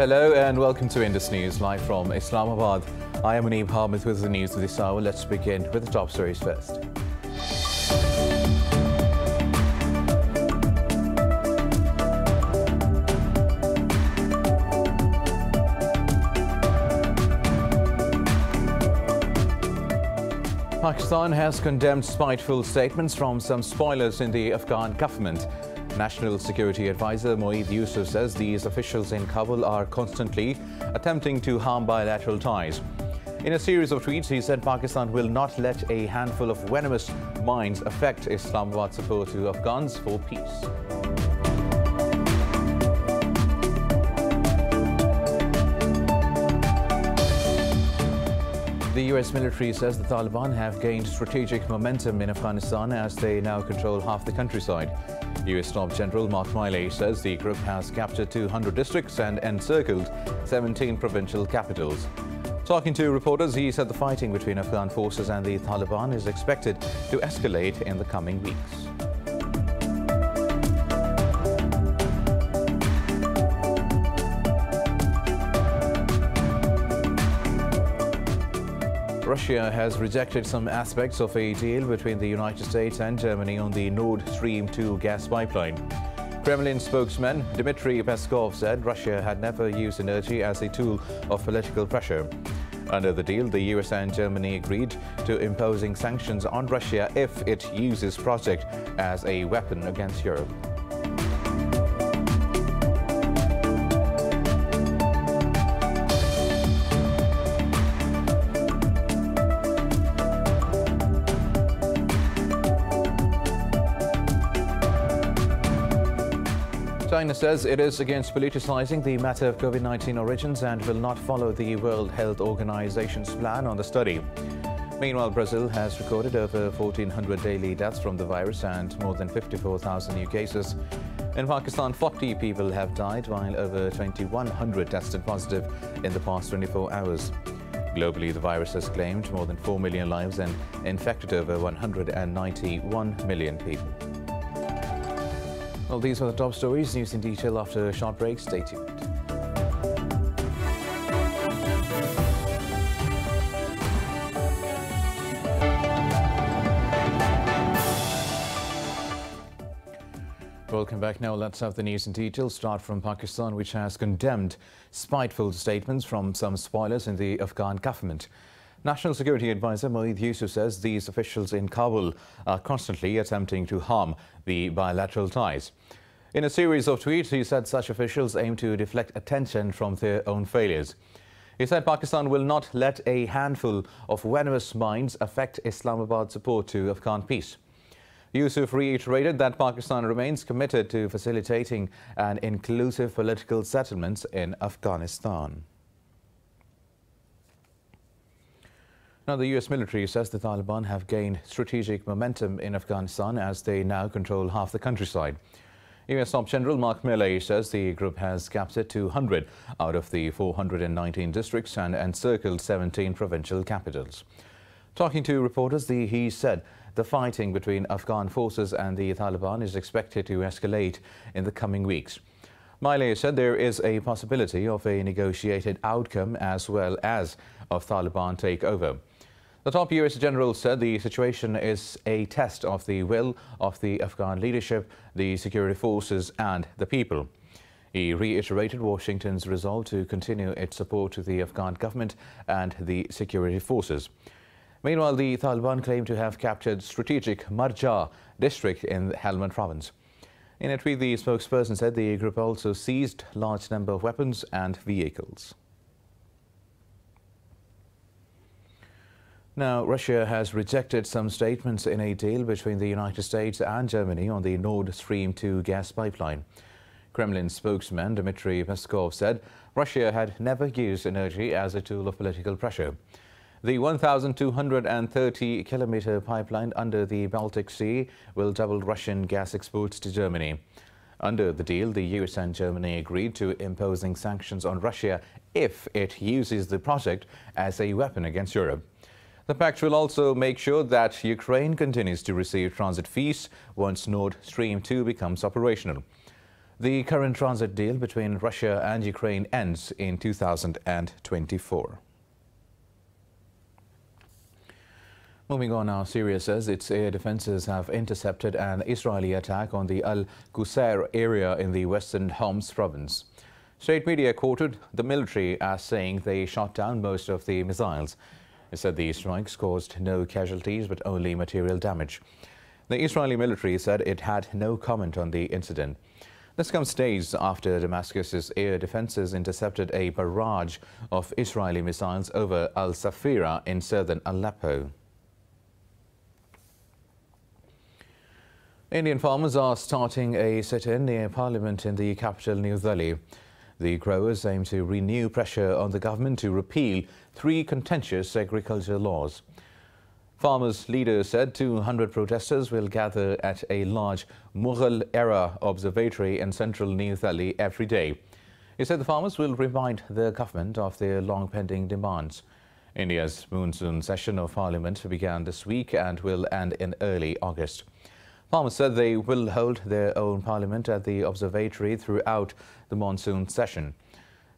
Hello and welcome to Indus News, live from Islamabad. I am Aneeb Harmuth with the news of this hour. Let's begin with the top stories first. Pakistan has condemned spiteful statements from some spoilers in the Afghan government. National Security Advisor Moeed Yusuf says these officials in Kabul are constantly attempting to harm bilateral ties. In a series of tweets, he said Pakistan will not let a handful of venomous minds affect Islamabad's support to Afghans for peace. The US military says the Taliban have gained strategic momentum in Afghanistan as they now control half the countryside. US Top General Mark Milley says the group has captured 200 districts and encircled 17 provincial capitals. Talking to reporters, he said the fighting between Afghan forces and the Taliban is expected to escalate in the coming weeks. Russia has rejected some aspects of a deal between the United States and Germany on the Nord Stream 2 gas pipeline. Kremlin spokesman Dmitry Peskov said Russia had never used energy as a tool of political pressure. Under the deal, the US and Germany agreed to imposing sanctions on Russia if it uses the project as a weapon against Europe. China says it is against politicizing the matter of COVID-19 origins and will not follow the World Health Organization's plan on the study. Meanwhile, Brazil has recorded over 1,400 daily deaths from the virus and more than 54,000 new cases. In Pakistan, 40 people have died, while over 2,100 tested positive in the past 24 hours. Globally, the virus has claimed more than 4 million lives and infected over 191 million people. Well, these are the top stories. News in detail after a short break. Stay tuned. Welcome back. Now let's have the news in detail. Start from Pakistan, which has condemned spiteful statements from some spoilers in the Afghan government. National Security Advisor Moeed Yusuf says these officials in Kabul are constantly attempting to harm the bilateral ties. In a series of tweets, he said such officials aim to deflect attention from their own failures. He said Pakistan will not let a handful of venomous minds affect Islamabad's support to Afghan peace. Yusuf reiterated that Pakistan remains committed to facilitating an inclusive political settlement in Afghanistan. Now, the US military says the Taliban have gained strategic momentum in Afghanistan as they now control half the countryside. US Top General Mark Milley says the group has captured 200 out of the 419 districts and encircled 17 provincial capitals. Talking to reporters, he said the fighting between Afghan forces and the Taliban is expected to escalate in the coming weeks. Milley said there is a possibility of a negotiated outcome as well as of Taliban takeover. The top US general said the situation is a test of the will of the Afghan leadership, the security forces and the people. He reiterated Washington's resolve to continue its support to the Afghan government and the security forces. Meanwhile, the Taliban claim to have captured strategic Marja district in the Helmand province. In a tweet, the spokesperson said the group also seized a large number of weapons and vehicles. Now, Russia has rejected some statements in a deal between the United States and Germany on the Nord Stream 2 gas pipeline. Kremlin spokesman Dmitry Peskov said Russia had never used energy as a tool of political pressure. The 1,230-kilometer pipeline under the Baltic Sea will double Russian gas exports to Germany. Under the deal, the US and Germany agreed to imposing sanctions on Russia if it uses the project as a weapon against Europe. The pact will also make sure that Ukraine continues to receive transit fees once Nord Stream 2 becomes operational. The current transit deal between Russia and Ukraine ends in 2024. Moving on now, Syria says its air defenses have intercepted an Israeli attack on the Al-Qusayr area in the western Homs province. State media quoted the military as saying they shot down most of the missiles. It said the strikes caused no casualties but only material damage. The Israeli military said it had no comment on the incident. This comes days after Damascus's air defenses intercepted a barrage of Israeli missiles over Al-Safira in southern Aleppo. Indian farmers are starting a sit-in near Parliament in the capital New Delhi. The growers aim to renew pressure on the government to repeal 3 contentious agriculture laws. Farmers' leaders said 200 protesters will gather at a large Mughal-era observatory in central New Delhi every day. He said the farmers will remind the government of their long-pending demands. India's monsoon session of Parliament began this week and will end in early August. Farmers said they will hold their own parliament at the observatory throughout the monsoon session.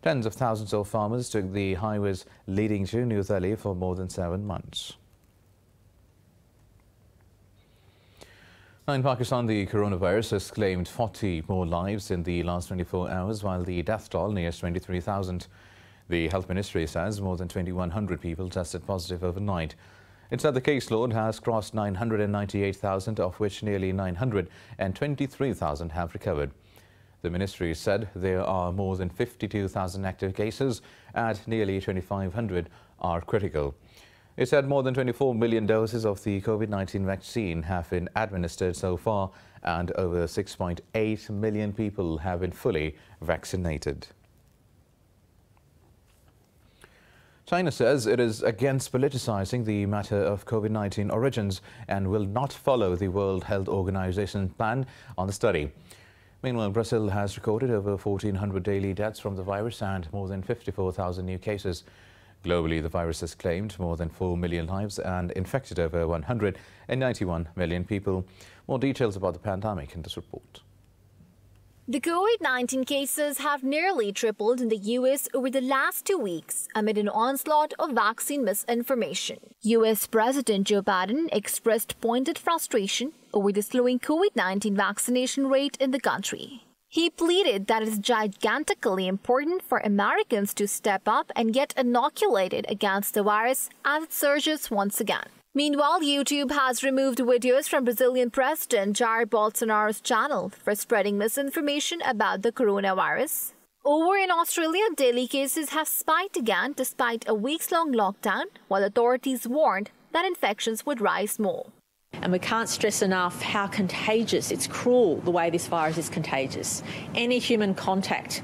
Tens of thousands of farmers took the highways leading to New Delhi for more than 7 months. Now in Pakistan, the coronavirus has claimed 40 more lives in the last 24 hours, while the death toll nears 23,000. The health ministry says more than 2,100 people tested positive overnight. It said the caseload has crossed 998,000, of which nearly 923,000 have recovered. The ministry said there are more than 52,000 active cases and nearly 2,500 are critical. It said more than 24 million doses of the COVID-19 vaccine have been administered so far and over 6.8 million people have been fully vaccinated. China says it is against politicizing the matter of COVID-19 origins and will not follow the World Health Organization's plan on the study. Meanwhile, Brazil has recorded over 1,400 daily deaths from the virus and more than 54,000 new cases. Globally, the virus has claimed more than 4 million lives and infected over 191 million people. More details about the pandemic in this report. The COVID-19 cases have nearly tripled in the U.S. over the last 2 weeks amid an onslaught of vaccine misinformation. U.S. President Joe Biden expressed pointed frustration over the slowing COVID-19 vaccination rate in the country. He pleaded that it is gigantically important for Americans to step up and get inoculated against the virus as it surges once again. Meanwhile, YouTube has removed videos from Brazilian President Jair Bolsonaro's channel for spreading misinformation about the coronavirus. Over in Australia, daily cases have spiked again despite a weeks-long lockdown, while authorities warned that infections would rise more. And we can't stress enough how contagious, it's cruel the way this virus is contagious. Any human contact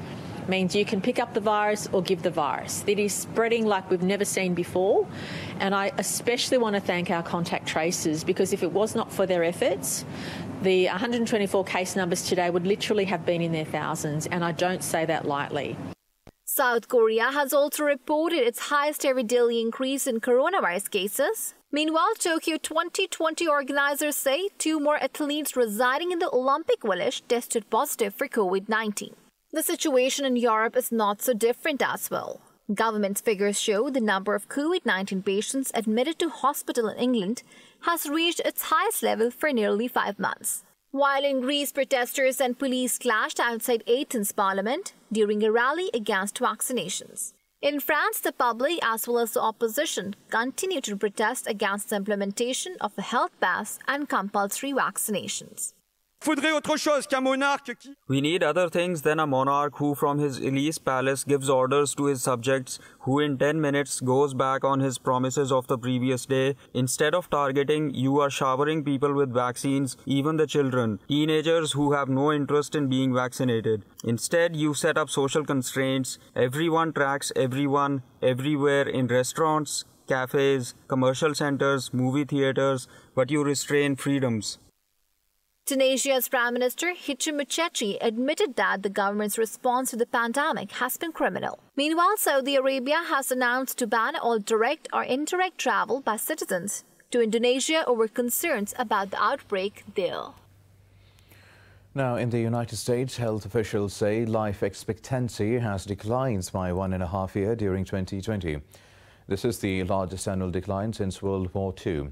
means you can pick up the virus or give the virus. It is spreading like we've never seen before. And I especially want to thank our contact tracers, because if it was not for their efforts, the 124 case numbers today would literally have been in their thousands. And I don't say that lightly. South Korea has also reported its highest ever daily increase in coronavirus cases. Meanwhile, Tokyo 2020 organizers say 2 more athletes residing in the Olympic Village tested positive for COVID-19. The situation in Europe is not so different as well. Government figures show the number of COVID-19 patients admitted to hospital in England has reached its highest level for nearly 5 months. While in Greece, protesters and police clashed outside Athens Parliament during a rally against vaccinations. In France, the public as well as the opposition continue to protest against the implementation of the health pass and compulsory vaccinations. We need other things than a monarch who from his Elysee palace gives orders to his subjects, who in 10 minutes goes back on his promises of the previous day. Instead of targeting, you are showering people with vaccines, even the children, teenagers who have no interest in being vaccinated. Instead, you set up social constraints. Everyone tracks everyone, everywhere, in restaurants, cafes, commercial centers, movie theaters, but you restrain freedoms. Tunisia's Prime Minister Hicham Mechichi admitted that the government's response to the pandemic has been criminal. Meanwhile, Saudi Arabia has announced to ban all direct or indirect travel by citizens to Indonesia over concerns about the outbreak there. Now, in the United States, health officials say life expectancy has declined by 1.5 years during 2020. This is the largest annual decline since World War II.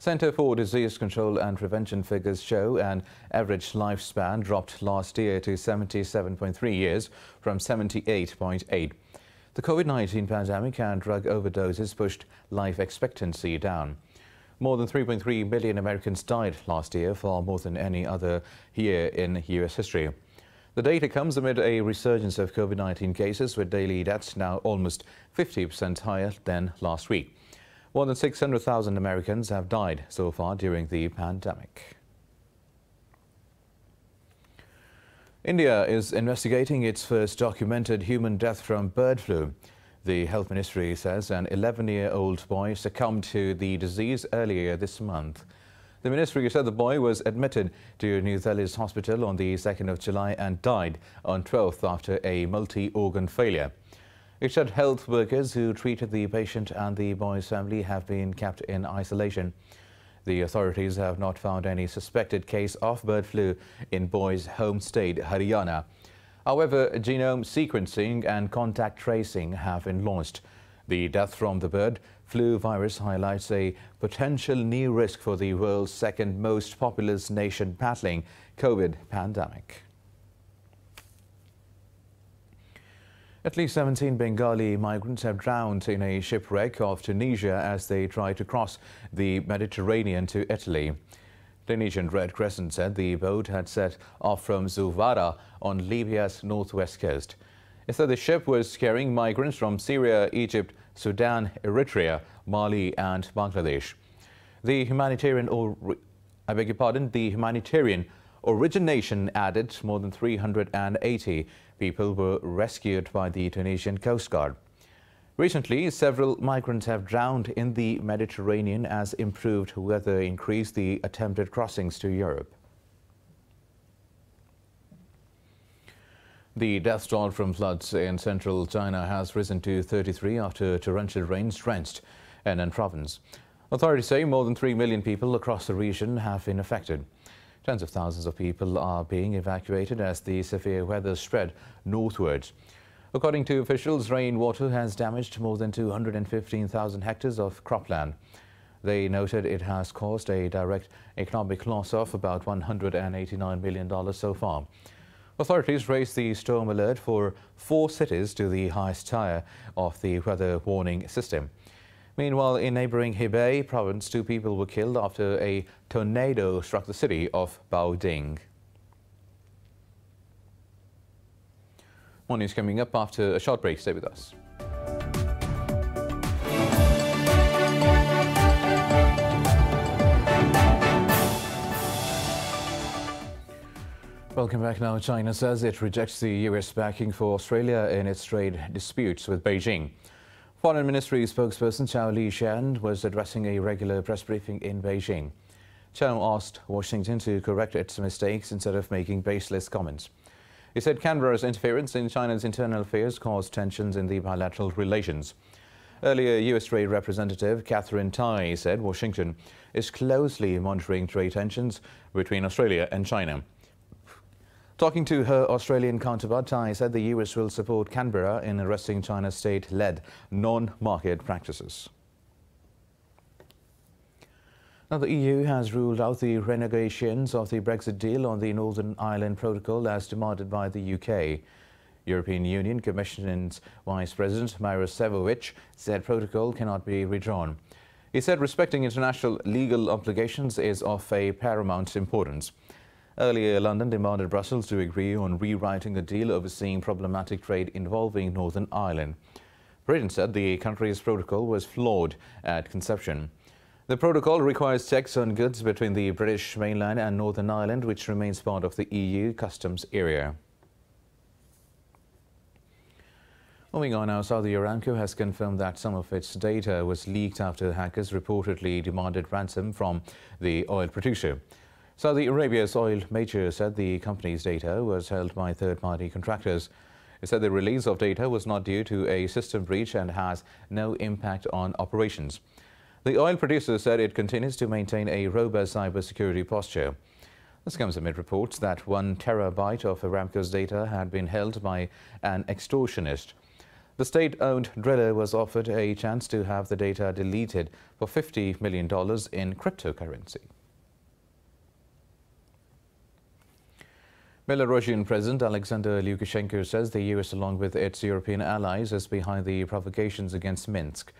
Center for Disease Control and Prevention figures show an average lifespan dropped last year to 77.3 years from 78.8. The COVID-19 pandemic and drug overdoses pushed life expectancy down. More than 3.3 million Americans died last year, far more than any other year in U.S. history. The data comes amid a resurgence of COVID-19 cases, with daily deaths now almost 50% higher than last week. More than 600,000 Americans have died so far during the pandemic. India is investigating its first documented human death from bird flu. The health ministry says an 11-year-old boy succumbed to the disease earlier this month. The ministry said the boy was admitted to New Delhi's hospital on the 2nd of July and died on 12th after a multi-organ failure. It said health workers who treated the patient and the boy's family have been kept in isolation. The authorities have not found any suspected case of bird flu in boy's home state, Haryana. However, genome sequencing and contact tracing have been launched. The death from the bird flu virus highlights a potential new risk for the world's second most populous nation battling COVID pandemic. At least 17 Bengali migrants have drowned in a shipwreck off Tunisia as they try to cross the Mediterranean to Italy. Tunisian Red Crescent said the boat had set off from Zuwarah on Libya's northwest coast. It said the ship was carrying migrants from Syria, Egypt, Sudan, Eritrea, Mali and Bangladesh. The humanitarian origination added more than 380 people were rescued by the Tunisian Coast Guard. Recently, several migrants have drowned in the Mediterranean as improved weather increased the attempted crossings to Europe. The death toll from floods in central China has risen to 33 after torrential rains drenched Henan province. Authorities say more than 3 million people across the region have been affected. Tens of thousands of people are being evacuated as the severe weather spread northwards. According to officials, rainwater has damaged more than 215,000 hectares of cropland. They noted it has caused a direct economic loss of about $189 million so far. Authorities raised the storm alert for 4 cities to the highest tier of the weather warning system. Meanwhile, in neighboring Hebei province, 2 people were killed after a tornado struck the city of Baoding. More news coming up after a short break. Stay with us. Welcome back now. China says it rejects the US backing for Australia in its trade disputes with Beijing. Foreign Ministry spokesperson Zhao Lijian was addressing a regular press briefing in Beijing. Zhao asked Washington to correct its mistakes instead of making baseless comments. He said Canberra's interference in China's internal affairs caused tensions in the bilateral relations. Earlier, U.S. Trade Representative Katherine Tai said Washington is closely monitoring trade tensions between Australia and China. Talking to her Australian counterpart, Tai said the U.S. will support Canberra in arresting China's state-led non-market practices. Now, the EU has ruled out the renegotiations of the Brexit deal on the Northern Ireland Protocol as demanded by the UK. European Union Commission's Vice President Miroslav Ševčovič said protocol cannot be redrawn. He said respecting international legal obligations is of a paramount importance. Earlier, London demanded Brussels to agree on rewriting a deal overseeing problematic trade involving Northern Ireland. Britain said the country's protocol was flawed at conception. The protocol requires checks on goods between the British mainland and Northern Ireland, which remains part of the EU customs area. Moving on now, Saudi Aramco has confirmed that some of its data was leaked after hackers reportedly demanded ransom from the oil producer. Saudi Arabia's oil major said the company's data was held by third-party contractors. It said the release of data was not due to a system breach and has no impact on operations. The oil producer said it continues to maintain a robust cybersecurity posture. This comes amid reports that 1 terabyte of Aramco's data had been held by an extortionist. The state-owned driller was offered a chance to have the data deleted for $50 million in cryptocurrency. Belarusian President Alexander Lukashenko says the US, along with its European allies, is behind the provocations against Minsk.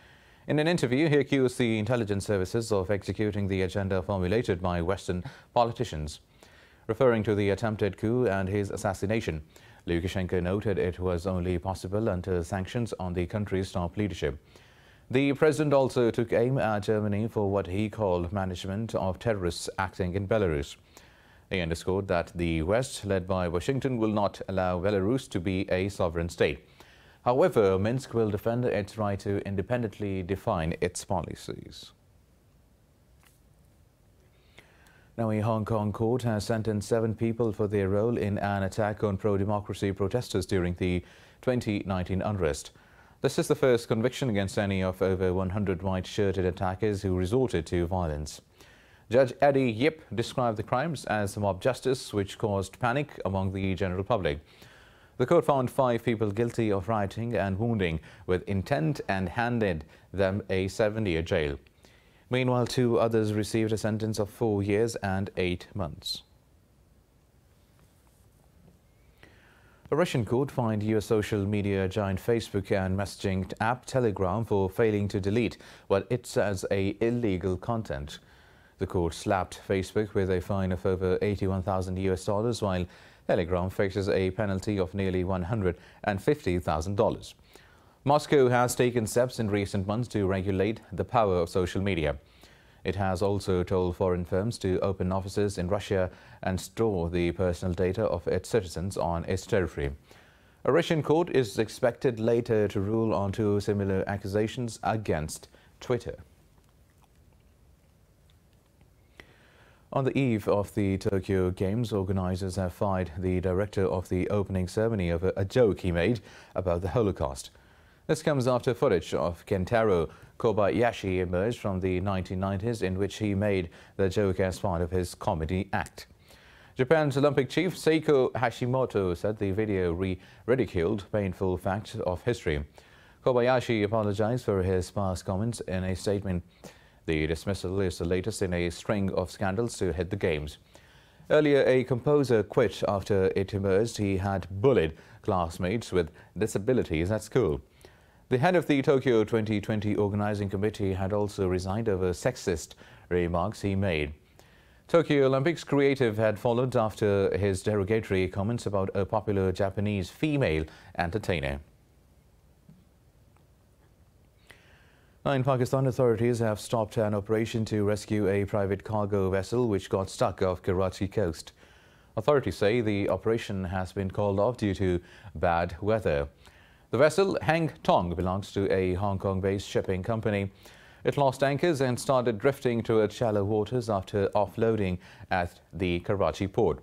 In an interview, he accused the intelligence services of executing the agenda formulated by Western politicians. Referring to the attempted coup and his assassination, Lukashenko noted it was only possible until sanctions on the country's top leadership. The president also took aim at Germany for what he called management of terrorists acting in Belarus. He underscored that the West, led by Washington, will not allow Belarus to be a sovereign state. However, Minsk will defend its right to independently define its policies. Now, a Hong Kong court has sentenced 7 people for their role in an attack on pro-democracy protesters during the 2019 unrest. This is the first conviction against any of over 100 white-shirted attackers who resorted to violence. Judge Eddie Yip described the crimes as mob justice, which caused panic among the general public. The court found 5 people guilty of rioting and wounding with intent and handed them a 7-year jail. Meanwhile, 2 others received a sentence of 4 years and 8 months. A Russian court fined US social media giant Facebook and messaging app Telegram for failing to delete what it says is illegal content. The court slapped Facebook with a fine of over $81,000 while Telegram faces a penalty of nearly $150,000. Moscow has taken steps in recent months to regulate the power of social media. It has also told foreign firms to open offices in Russia and store the personal data of its citizens on its territory. A Russian court is expected later to rule on 2 similar accusations against Twitter. On the eve of the Tokyo Games, organizers have fired the director of the opening ceremony over a joke he made about the Holocaust. This comes after footage of Kentaro Kobayashi emerged from the 1990s in which he made the joke as part of his comedy act. Japan's Olympic chief Seiko Hashimoto said the video ridiculed painful facts of history. Kobayashi apologized for his past comments in a statement. The dismissal is the latest in a string of scandals to hit the Games. Earlier, a composer quit after it emerged he had bullied classmates with disabilities at school. The head of the Tokyo 2020 organizing committee had also resigned over sexist remarks he made. Tokyo Olympics creative had followed after his derogatory comments about a popular Japanese female entertainer. Now, in Pakistan, authorities have stopped an operation to rescue a private cargo vessel which got stuck off Karachi coast. Authorities say the operation has been called off due to bad weather. The vessel, Hang Tong, belongs to a Hong Kong-based shipping company. It lost anchors and started drifting towards shallow waters after offloading at the Karachi port.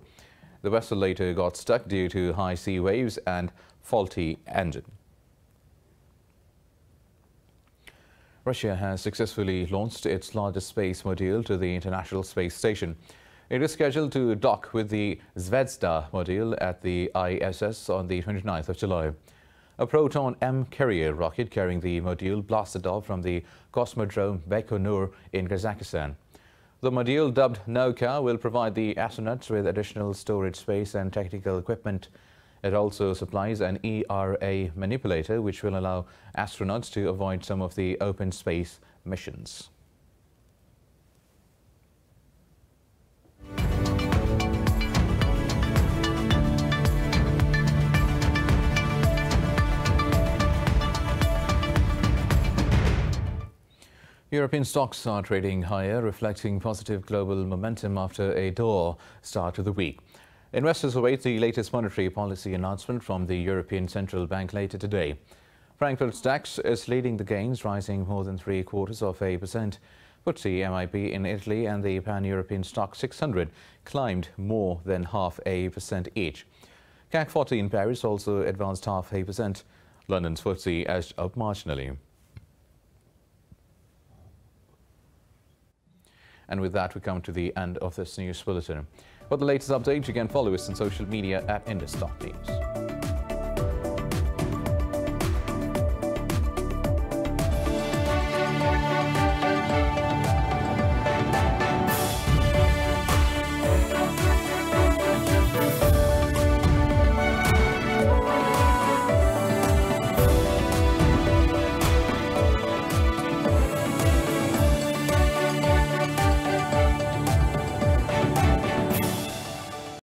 The vessel later got stuck due to high sea waves and faulty engine. Russia has successfully launched its largest space module to the International Space Station. It is scheduled to dock with the Zvezda module at the ISS on the 29th of July. A Proton-M carrier rocket carrying the module blasted off from the Cosmodrome Baikonur in Kazakhstan. The module, dubbed Nauka, will provide the astronauts with additional storage space and technical equipment. It also supplies an ERA manipulator, which will allow astronauts to avoid some of the open space missions. European stocks are trading higher, reflecting positive global momentum after a dull start to the week. Investors await the latest monetary policy announcement from the European Central Bank later today. Frankfurt's DAX is leading the gains, rising more than 0.75%. FTSE MIB in Italy and the Pan-European Stock 600 climbed more than 0.5% each. CAC 40 in Paris also advanced 0.5%. London's FTSE edged up marginally. And with that, we come to the end of this news bulletin. For the latest update, you can follow us on social media at Indus News.